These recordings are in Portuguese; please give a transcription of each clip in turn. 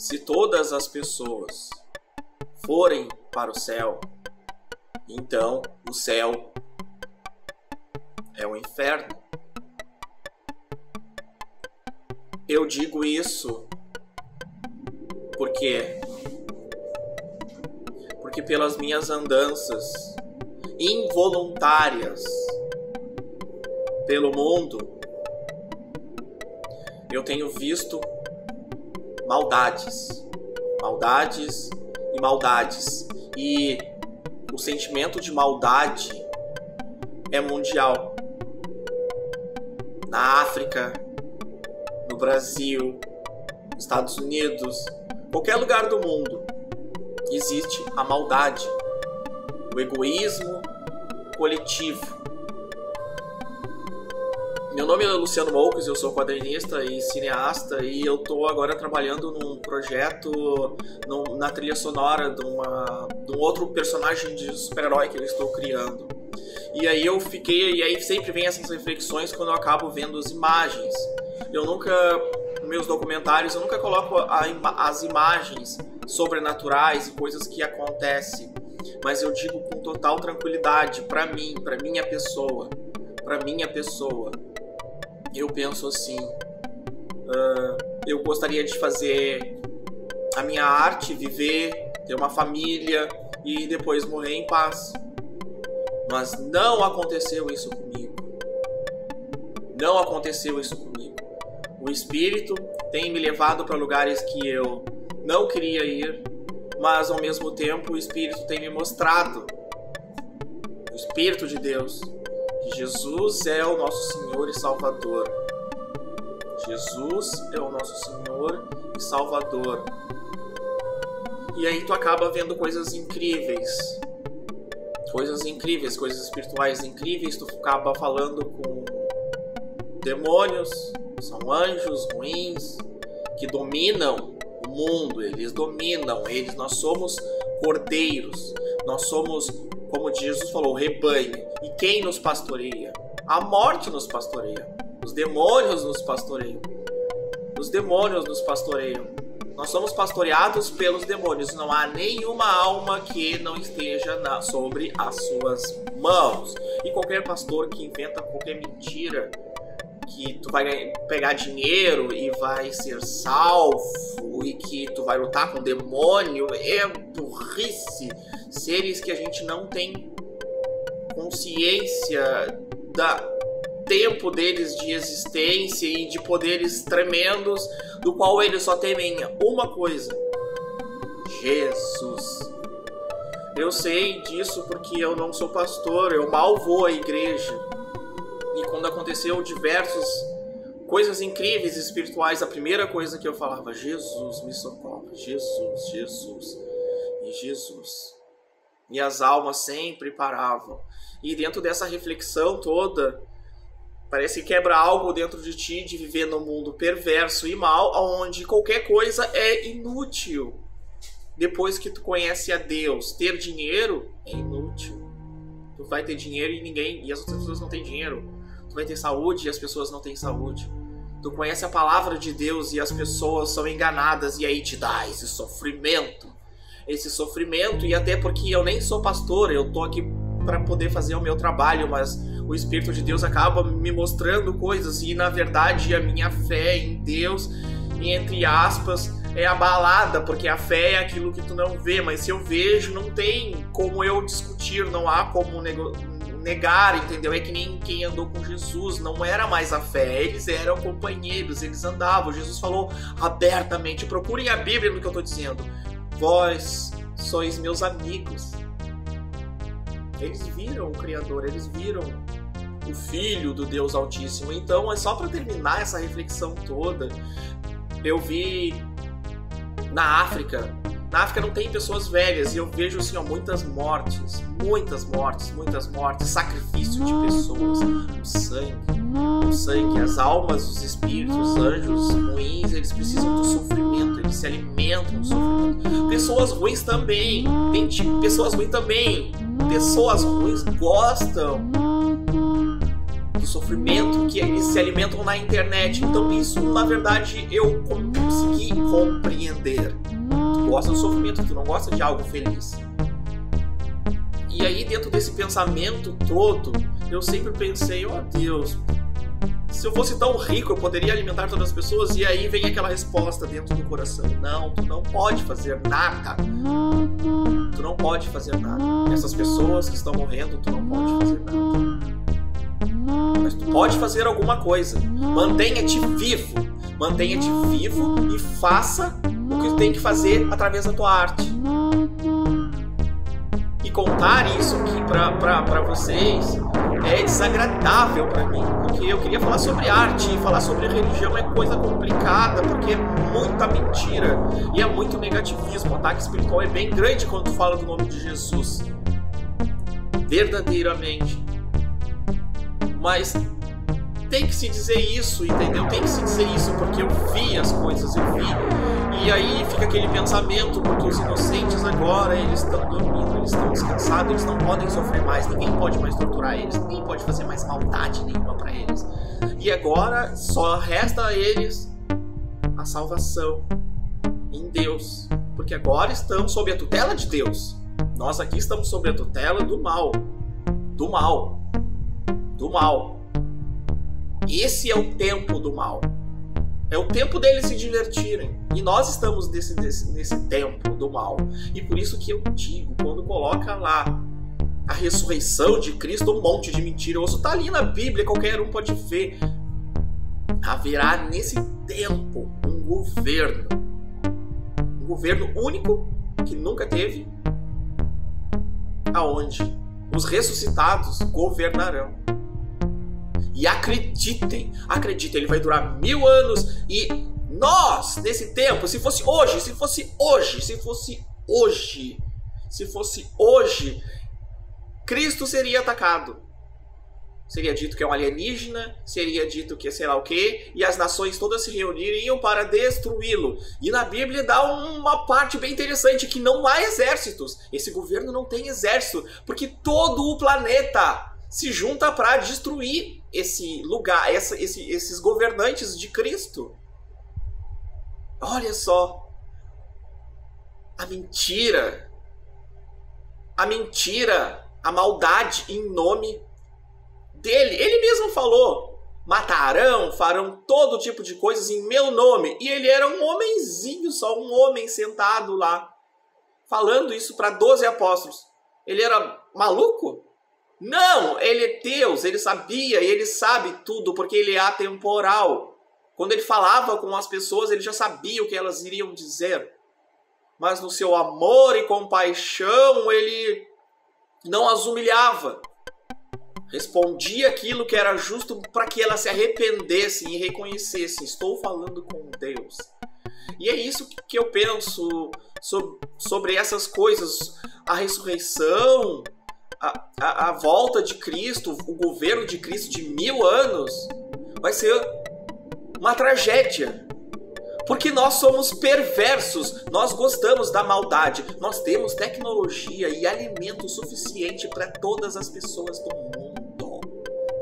Se todas as pessoas forem para o céu, então o céu é o inferno. Eu digo isso porque pelas minhas andanças involuntárias pelo mundo, eu tenho visto maldades, maldades e maldades. E o sentimento de maldade é mundial. Na África, no Brasil, nos Estados Unidos, qualquer lugar do mundo existe a maldade, o egoísmo coletivo. Meu nome é Luciano Moucks, eu sou quadrinista e cineasta e eu tô agora trabalhando num projeto na trilha sonora de um outro personagem de super-herói que eu estou criando. E aí sempre vem essas reflexões quando eu acabo vendo as imagens. Nos meus documentários, eu nunca coloco as imagens sobrenaturais e coisas que acontecem, mas eu digo com total tranquilidade, pra minha pessoa. Eu penso assim, eu gostaria de fazer a minha arte, viver, ter uma família e depois morrer em paz. Mas não aconteceu isso comigo. Não aconteceu isso comigo. O espírito tem me levado para lugares que eu não queria ir, mas ao mesmo tempo o espírito tem me mostrado, o Espírito de Deus, Jesus é o nosso Senhor e Salvador. Jesus é o nosso Senhor e Salvador. E aí tu acaba vendo coisas incríveis. Coisas incríveis, coisas espirituais incríveis. Tu acaba falando com demônios, são anjos ruins, que dominam o mundo. Eles dominam, eles. Nós somos cordeiros. Nós somos, como Jesus falou, rebanho. E quem nos pastoreia? A morte nos pastoreia. Os demônios nos pastoreiam. Os demônios nos pastoreiam. Nós somos pastoreados pelos demônios. Não há nenhuma alma que não esteja sobre as suas mãos. E qualquer pastor que inventa qualquer mentira, que tu vai pegar dinheiro e vai ser salvo, e que tu vai lutar com o demônio, é burrice. Seres que a gente não tem consciência do tempo deles de existência e de poderes tremendos, do qual eles só temem uma coisa: Jesus. Eu sei disso porque eu não sou pastor, eu mal vou à igreja. E quando aconteceu diversas coisas incríveis espirituais, a primeira coisa que eu falava: Jesus, me socorre, Jesus, Jesus e Jesus. E as almas sempre paravam. E dentro dessa reflexão toda, parece que quebra algo dentro de ti de viver num mundo perverso e mal, onde qualquer coisa é inútil. Depois que tu conhece a Deus, ter dinheiro é inútil. Tu vai ter dinheiro e as outras pessoas não têm dinheiro. Tu vai ter saúde e as pessoas não têm saúde. Tu conhece a palavra de Deus e as pessoas são enganadas, e aí te dá esse sofrimento. E até porque eu nem sou pastor, eu tô aqui para poder fazer o meu trabalho, mas o Espírito de Deus acaba me mostrando coisas e, na verdade, a minha fé em Deus, entre aspas, é abalada, porque a fé é aquilo que tu não vê, mas se eu vejo, não tem como eu discutir, não há como negar, entendeu? É que nem quem andou com Jesus, não era mais a fé, eles eram companheiros, eles andavam. Jesus falou abertamente, procurem a Bíblia no que eu tô dizendo: vós sois meus amigos. Eles viram o Criador, eles viram o Filho do Deus Altíssimo. Então, é só para terminar essa reflexão toda, eu vi na África. Na África não tem pessoas velhas, e eu vejo assim, ó, muitas mortes, sacrifício de pessoas, o sangue, as almas, os espíritos, os anjos ruins, eles precisam do sofrimento, eles se alimentam do sofrimento. Pessoas ruins gostam do sofrimento, que eles se alimentam na internet. Então isso, na verdade, eu consegui compreender. Tu gosta do sofrimento, tu não gosta de algo feliz. E aí, dentro desse pensamento todo, eu sempre pensei, ó Deus, se eu fosse tão rico, eu poderia alimentar todas as pessoas. E aí vem aquela resposta dentro do coração: não, tu não pode fazer nada. Tu não pode fazer nada. Essas pessoas que estão morrendo, tu não pode fazer nada. Mas tu pode fazer alguma coisa. Mantenha-te vivo. Mantenha-te vivo e faça o que tem que fazer através da tua arte. E contar isso aqui pra vocês é desagradável pra mim, porque eu queria falar sobre arte, e falar sobre religião é coisa complicada, porque é muita mentira, e é muito negativismo, o ataque espiritual é bem grande quando tu fala do nome de Jesus, verdadeiramente. Mas tem que se dizer isso, entendeu? Tem que se dizer isso, porque eu vi as coisas, eu vi. E aí fica aquele pensamento, porque os inocentes agora, eles estão dormindo, eles estão descansados, eles não podem sofrer mais, ninguém pode mais torturar eles, ninguém pode fazer mais maldade nenhuma pra eles. E agora só resta a eles a salvação em Deus, porque agora estamos sob a tutela de Deus. Nós aqui estamos sob a tutela do mal, do mal, do mal. Esse é o tempo do mal. É o tempo deles se divertirem. E nós estamos nesse tempo do mal. E por isso que eu digo, quando coloca lá a ressurreição de Cristo, um monte de mentira. Isso tá ali na Bíblia, qualquer um pode ver. Haverá nesse tempo um governo. Um governo único que nunca teve. Aonde os ressuscitados governarão. E acreditem, acreditem, ele vai durar 1000 anos. E nós, nesse tempo, se fosse hoje, Cristo seria atacado. Seria dito que é um alienígena, seria dito que é sei lá o quê, e as nações todas se reuniriam para destruí-lo. E na Bíblia dá uma parte bem interessante, que não há exércitos. Esse governo não tem exército, porque todo o planeta se junta para destruir esse lugar, esses governantes de Cristo. Olha só. A mentira, a maldade em nome dele. Ele mesmo falou: matarão, farão todo tipo de coisas em meu nome. E ele era um homenzinho, só um homem sentado lá, falando isso para 12 apóstolos. Ele era maluco? Não, ele é Deus, ele sabia, ele sabe tudo, porque ele é atemporal. Quando ele falava com as pessoas, ele já sabia o que elas iriam dizer. Mas no seu amor e compaixão, ele não as humilhava. Respondia aquilo que era justo para que elas se arrependessem e reconhecessem: estou falando com Deus. E é isso que eu penso sobre essas coisas, a ressurreição, a volta de Cristo, o governo de Cristo de 1000 anos, vai ser uma tragédia. Porque nós somos perversos, nós gostamos da maldade, nós temos tecnologia e alimento suficiente para todas as pessoas do mundo.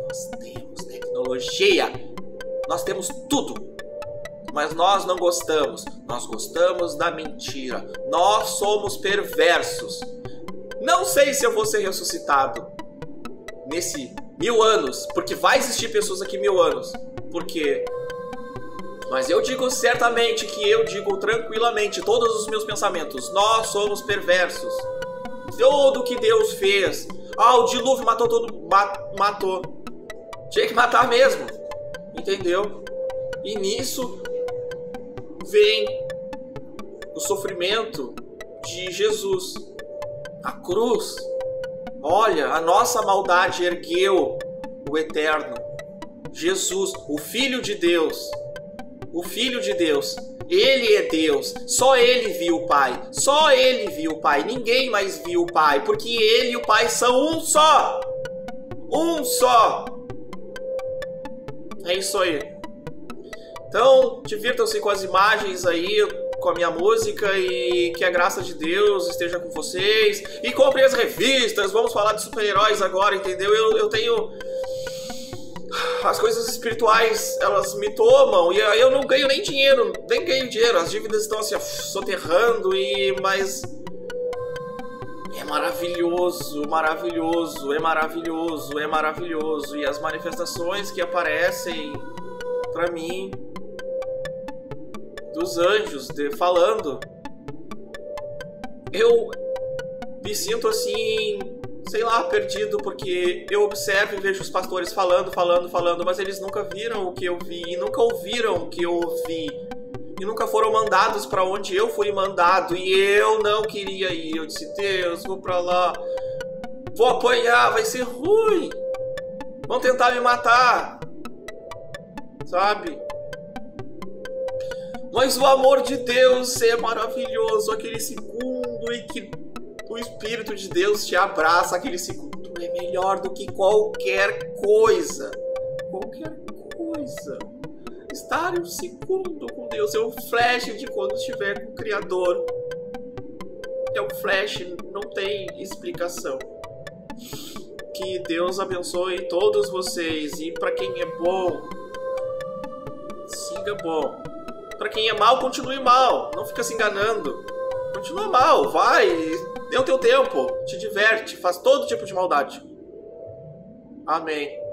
Nós temos tecnologia, nós temos tudo. Mas nós não gostamos, nós gostamos da mentira, nós somos perversos. Não sei se eu vou ser ressuscitado nesse 1000 anos, porque vai existir pessoas aqui 1000 anos, porque... Mas eu digo certamente, que eu digo tranquilamente, todos os meus pensamentos: nós somos perversos. Tudo que Deus fez, o dilúvio matou todo, matou. Tinha que matar mesmo, entendeu? E nisso vem o sofrimento de Jesus. A cruz, olha, a nossa maldade ergueu o eterno Jesus, o Filho de Deus. O Filho de Deus, ele é Deus, só ele viu o Pai, só ele viu o Pai, ninguém mais viu o Pai, porque ele e o Pai são um só, um só. É isso aí. Então, divirtam-se com as imagens aí, com a minha música, e que a graça de Deus esteja com vocês. E comprem as revistas, vamos falar de super-heróis agora, entendeu? Eu tenho as coisas espirituais, elas me tomam e aí eu não ganho nem dinheiro, as dívidas estão assim, soterrando e... mas... é maravilhoso, maravilhoso. E as manifestações que aparecem pra mim dos anjos falando, eu me sinto assim, sei lá, perdido, porque eu observo e vejo os pastores falando, mas eles nunca viram o que eu vi e nunca ouviram o que eu ouvi e nunca foram mandados pra onde eu fui mandado e eu não queria ir. Eu disse, Deus, vou pra lá, vou apanhar, vai ser ruim, vão tentar me matar, sabe? Mas o amor de Deus é maravilhoso, aquele segundo em que o Espírito de Deus te abraça, aquele segundo é melhor do que qualquer coisa. Estar em um segundo com Deus é um flash de quando estiver com o Criador. É um flash, não tem explicação. Que Deus abençoe todos vocês. E pra quem é bom, siga bom. Pra quem é mal, continue mal. Não fica se enganando. Continua mal, vai. Dê o teu tempo. Te diverte. Faz todo tipo de maldade. Amém.